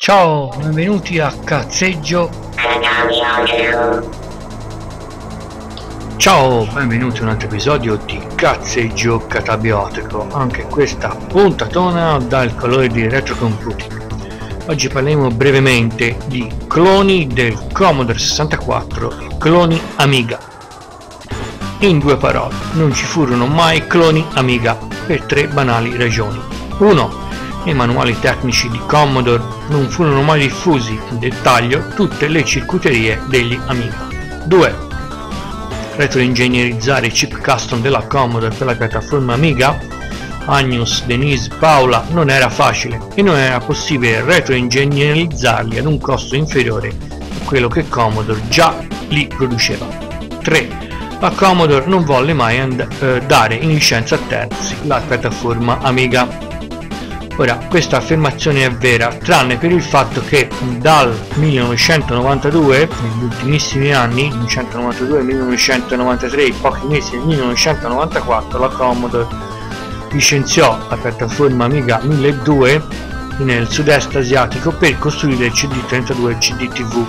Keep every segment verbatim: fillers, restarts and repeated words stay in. Ciao, benvenuti a Cazzeggio Catabiotico. Ciao, benvenuti a un altro episodio di Cazzeggio Catabiotico. Anche questa puntatona dal colore di retrocomputer. Oggi parleremo brevemente di cloni del Commodore sessantaquattro, cloni Amiga. In due parole, non ci furono mai cloni Amiga per tre banali ragioni. uno. I manuali tecnici di Commodore non furono mai diffusi in dettaglio tutte le circuiterie degli Amiga. due. Retroingegnerizzare i chip custom della Commodore per la piattaforma Amiga, Agnus, Denise, Paula, non era facile e non era possibile retroingegnerizzarli ad un costo inferiore a quello che Commodore già li produceva. tre. La Commodore non volle mai and- dare in licenza a terzi la piattaforma Amiga. Ora, questa affermazione è vera, tranne per il fatto che dal millenovecentonovantadue, negli ultimissimi anni, millenovecentonovantadue millenovecentonovantatré, pochi mesi nel millenovecentonovantaquattro, la Commodore licenziò la piattaforma Amiga milleduecento nel sud-est asiatico per costruire il C D trentadue e il C D T V.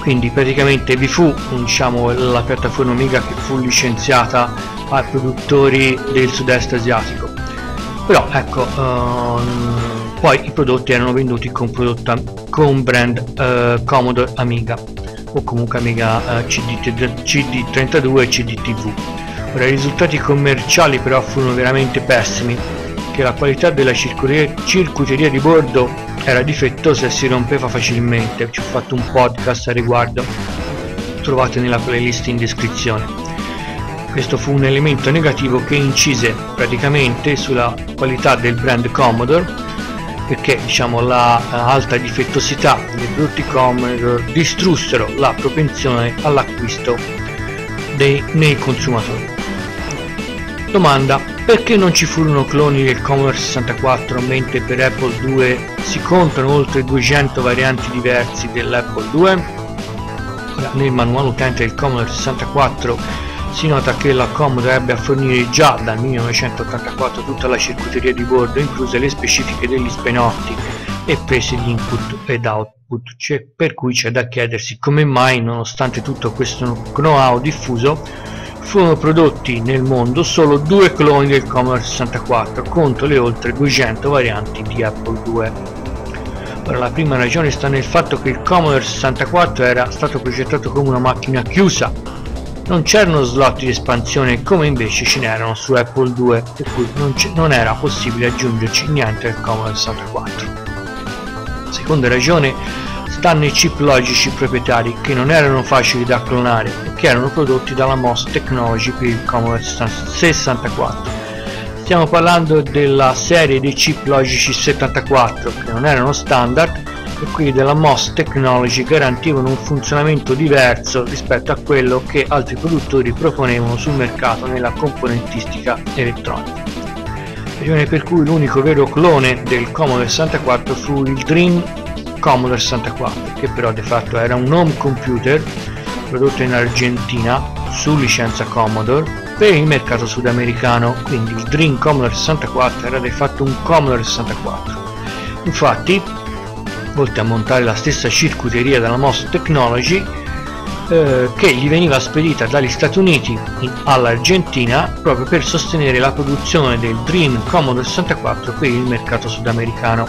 Quindi praticamente vi fu, diciamo, la piattaforma Amiga che fu licenziata ai produttori del sud-est asiatico. Però ecco, ehm, poi i prodotti erano venduti con, prodotta, con brand eh, Commodore Amiga o comunque Amiga eh, C D trentadue e C D T V. Ora, i risultati commerciali però furono veramente pessimi, che la qualità della circuiteria di bordo era difettosa e si rompeva facilmente. Ci ho fatto un podcast a riguardo, trovate nella playlist in descrizione. Questo fu un elemento negativo che incise praticamente sulla qualità del brand Commodore, perché diciamo la alta difettosità dei prodotti Commodore distrussero la propensione all'acquisto dei, nei consumatori. Domanda: perché non ci furono cloni del Commodore sessantaquattro, mentre per Apple due si contano oltre duecento varianti diversi dell'Apple due? Nel manuale utente del Commodore sessantaquattro si nota che la Commodore ebbe a fornire già dal millenovecentottantaquattro tutta la circuiteria di bordo, incluse le specifiche degli spenotti e prese di input ed output, cioè, per cui c'è da chiedersi come mai, nonostante tutto questo know-how diffuso, furono prodotti nel mondo solo due cloni del Commodore sessantaquattro contro le oltre duecento varianti di Apple due. Ora, la prima ragione sta nel fatto che il Commodore sessantaquattro era stato progettato come una macchina chiusa. Non c'erano slot di espansione come invece ce n'erano su Apple due, per cui non, non era possibile aggiungerci niente al Commodore sessantaquattro. La seconda ragione sta nei chip logici proprietari, che non erano facili da clonare e che erano prodotti dalla M O S Technology per il Commodore sessantaquattro. Stiamo parlando della serie dei chip logici settantaquattro, che non erano standard e quindi della M O S Technology garantivano un funzionamento diverso rispetto a quello che altri produttori proponevano sul mercato nella componentistica elettronica. Ragione per cui l'unico vero clone del Commodore sessantaquattro fu il Dream Commodore sessantaquattro, che però di fatto era un home computer prodotto in Argentina su licenza Commodore per il mercato sudamericano. Quindi il Dream Commodore sessantaquattro era di fatto un Commodore sessantaquattro. Infatti, volte a montare la stessa circuiteria della M O S Technology eh, che gli veniva spedita dagli Stati Uniti in, all'Argentina, proprio per sostenere la produzione del Dream Commodore sessantaquattro per il mercato sudamericano.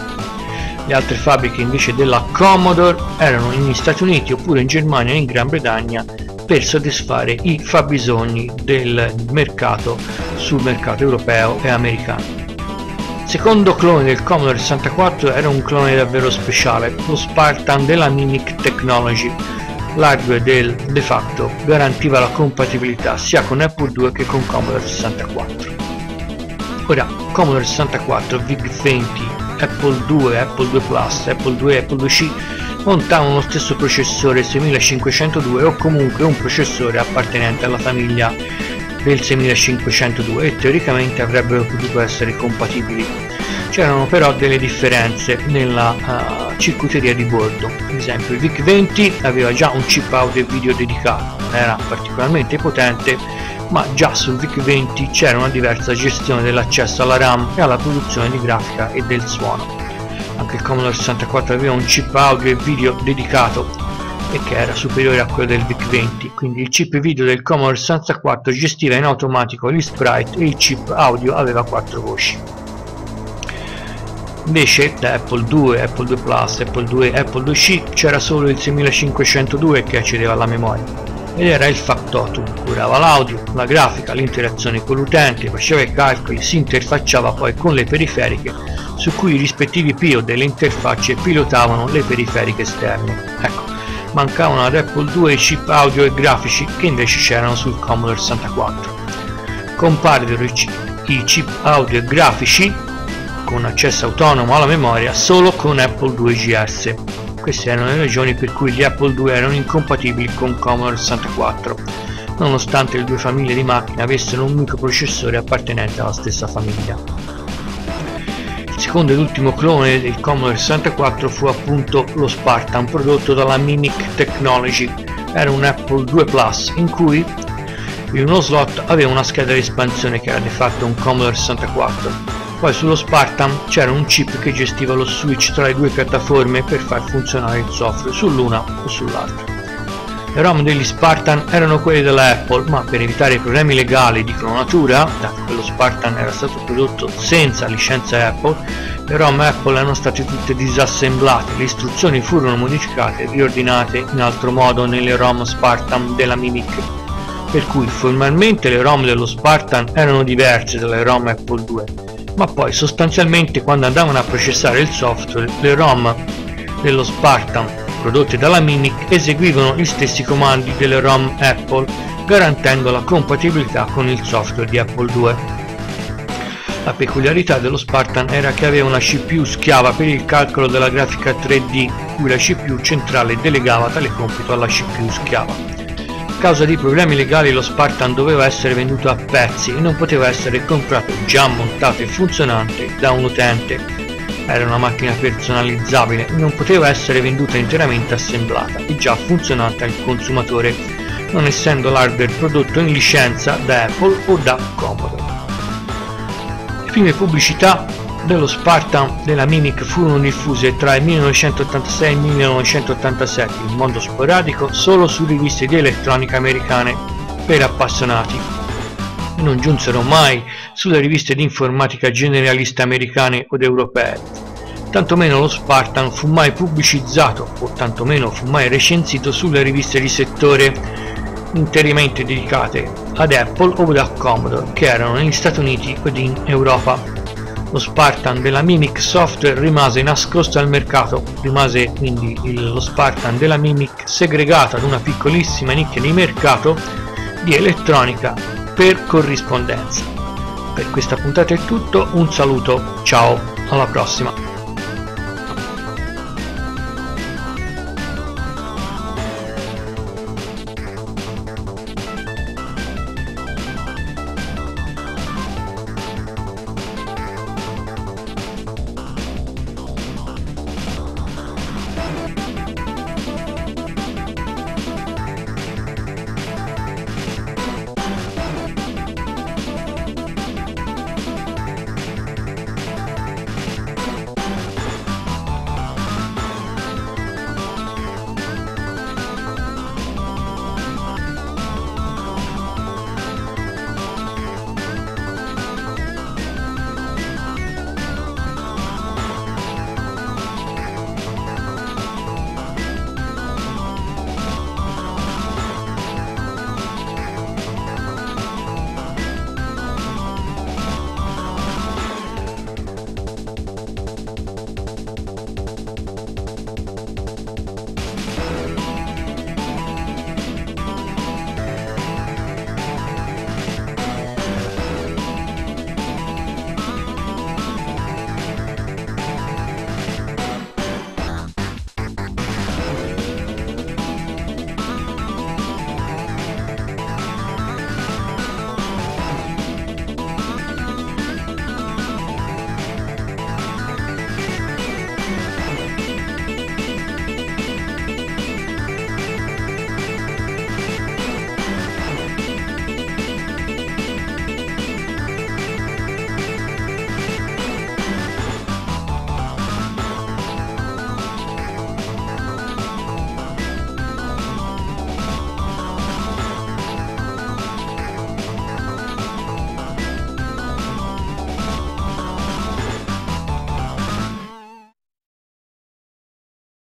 Le altre fabbriche invece della Commodore erano negli Stati Uniti oppure in Germania e in Gran Bretagna per soddisfare i fabbisogni del mercato sul mercato europeo e americano. Il secondo clone del Commodore sessantaquattro era un clone davvero speciale, lo Spartan della Mimic Technology. L'hardware del de facto garantiva la compatibilità sia con Apple due che con Commodore sessantaquattro. Ora, Commodore sessantaquattro, VIC venti, Apple due, Apple due Plus, Apple due e Apple due C montavano lo stesso processore sessantacinquecentodue o comunque un processore appartenente alla famiglia del sessantacinquecentodue e teoricamente avrebbero potuto essere compatibili. C'erano però delle differenze nella uh, circuiteria di bordo. Ad esempio, il VIC venti aveva già un chip audio e video dedicato, non era particolarmente potente, ma già sul VIC venti c'era una diversa gestione dell'accesso alla RAM e alla produzione di grafica e del suono. Anche il Commodore sessantaquattro aveva un chip audio e video dedicato e che era superiore a quello del VIC venti, quindi il chip video del Commodore sessantaquattro gestiva in automatico gli sprite e il chip audio aveva quattro voci. Invece da Apple due, Apple due Plus, Apple due e Apple due C c'era solo il sessantacinquecentodue che accedeva alla memoria ed era il factotum, curava l'audio, la grafica, l'interazione con l'utente, faceva i calcoli, si interfacciava poi con le periferiche su cui i rispettivi P I O delle interfacce pilotavano le periferiche esterne. Ecco, mancavano ad Apple due i chip audio e grafici che invece c'erano sul Commodore sessantaquattro. Comparvero i chip audio e grafici con accesso autonomo alla memoria solo con Apple due G S. Queste erano le ragioni per cui gli Apple due erano incompatibili con Commodore sessantaquattro, nonostante le due famiglie di macchine avessero un microprocessore appartenente alla stessa famiglia. Il secondo ed ultimo clone del Commodore sessantaquattro fu appunto lo Spartan, prodotto dalla Mimic Technology. Era un Apple due Plus in cui in uno slot aveva una scheda di espansione che era di fatto un Commodore sessantaquattro. Poi sullo Spartan c'era un chip che gestiva lo switch tra le due piattaforme per far funzionare il software sull'una o sull'altra. Le ROM degli Spartan erano quelli della Apple, ma per evitare problemi legali di clonatura, dato che lo Spartan era stato prodotto senza licenza Apple, le ROM Apple erano state tutte disassemblate, le istruzioni furono modificate e riordinate in altro modo nelle ROM Spartan della Mimic. Per cui formalmente le ROM dello Spartan erano diverse dalle ROM Apple due, ma poi sostanzialmente quando andavano a processare il software le ROM dello Spartan prodotte dalla Mimic eseguivano gli stessi comandi delle ROM Apple, garantendo la compatibilità con il software di Apple due. La peculiarità dello Spartan era che aveva una C P U schiava per il calcolo della grafica tre D, cui la C P U centrale delegava tale compito alla C P U schiava. A causa di problemi legali lo Spartan doveva essere venduto a pezzi e non poteva essere comprato già montato e funzionante da un utente. Era una macchina personalizzabile e non poteva essere venduta interamente assemblata e già funzionante al consumatore, non essendo l'hardware prodotto in licenza da Apple o da Commodore. Le prime pubblicità dello Spartan della Mimic furono diffuse tra il millenovecentottantasei e il millenovecentottantasette in modo sporadico solo su riviste di elettronica americane per appassionati e non giunsero mai sulle riviste di informatica generalista americane od europee. Tantomeno lo Spartan fu mai pubblicizzato o tantomeno fu mai recensito sulle riviste di settore interamente dedicate ad Apple o da Commodore che erano negli Stati Uniti ed in Europa. Lo Spartan della Mimic Software rimase nascosto al mercato, rimase quindi il, lo Spartan della Mimic segregato ad una piccolissima nicchia di mercato di elettronica per corrispondenza. Per questa puntata è tutto, un saluto, ciao, alla prossima!